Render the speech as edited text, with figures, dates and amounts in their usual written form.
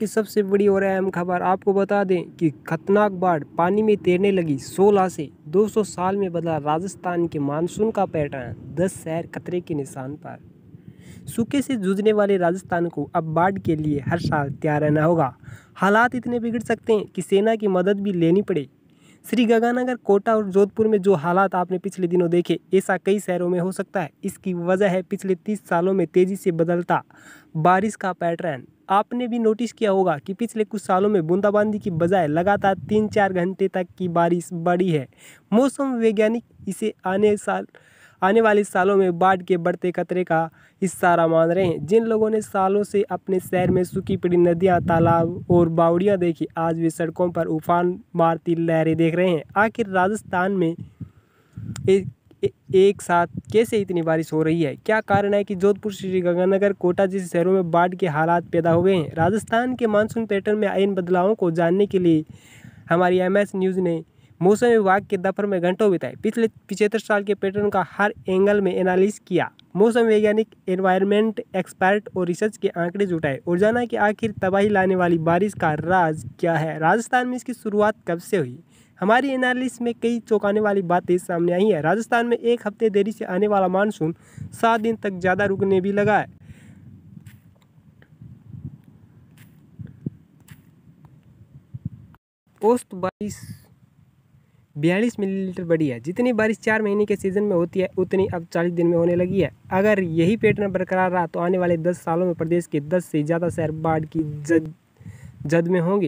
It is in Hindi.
की सबसे बड़ी और अहम खबर आपको बता दें कि खतरनाक बाढ़ पानी में तैरने लगी। 16 से 200 साल में बदला राजस्थान के मानसून का पैटर्न। 10 शहर खतरे के निशान पर। सूखे से जूझने वाले राजस्थान को अब बाढ़ के लिए हर साल तैयार रहना होगा। हालात इतने बिगड़ सकते हैं कि सेना की मदद भी लेनी पड़े। श्री गंगानगर, कोटा और जोधपुर में जो हालात आपने पिछले दिनों देखे, ऐसा कई शहरों में हो सकता है। इसकी वजह है पिछले 30 सालों में तेजी से बदलता बारिश का पैटर्न। आपने भी नोटिस किया होगा कि पिछले कुछ सालों में बूंदाबांदी की बजाय लगातार 3-4 घंटे तक की बारिश बढ़ी है। मौसम वैज्ञानिक इसे आने वाले सालों में बाढ़ के बढ़ते खतरे का इशारा मान रहे हैं। जिन लोगों ने सालों से अपने शहर में सूखी पड़ी नदियां, तालाब और बावड़ियां देखी, आज वे सड़कों पर उफान मारती लहरें देख रहे हैं। आखिर राजस्थान में एक साथ कैसे इतनी बारिश हो रही है? क्या कारण है कि जोधपुर, श्री गंगानगर, कोटा जैसे शहरों में बाढ़ के हालात पैदा हो गए हैं? राजस्थान के मानसून पैटर्न में आए इन बदलावों को जानने के लिए हमारी MS न्यूज़ ने मौसम विभाग के दफ्तर में घंटों बिताए। पिछले 75 साल के पैटर्न का हर एंगल में एनालिसिस किया। मौसम वैज्ञानिक, एनवायरनमेंट एक्सपर्ट और रिसर्च के आंकड़े जुटाए और जाना कि आखिर तबाही लाने वाली बारिश का राज क्या है। राजस्थान में इसकी शुरुआत कब से हुई? हमारी एनालिसिस में कई चौंकाने वाली बातें सामने आई है। राजस्थान में एक हफ्ते देरी से आने वाला मानसून 7 दिन तक ज़्यादा रुकने भी लगा है। औसत बारिश 42 मिलीलीटर बढ़ी है। जितनी बारिश 4 महीने के सीजन में होती है, उतनी अब 40 दिन में होने लगी है। अगर यही पैटर्न बरकरार रहा तो आने वाले 10 सालों में प्रदेश के 10 से ज़्यादा शहर बाढ़ की जद में होंगे।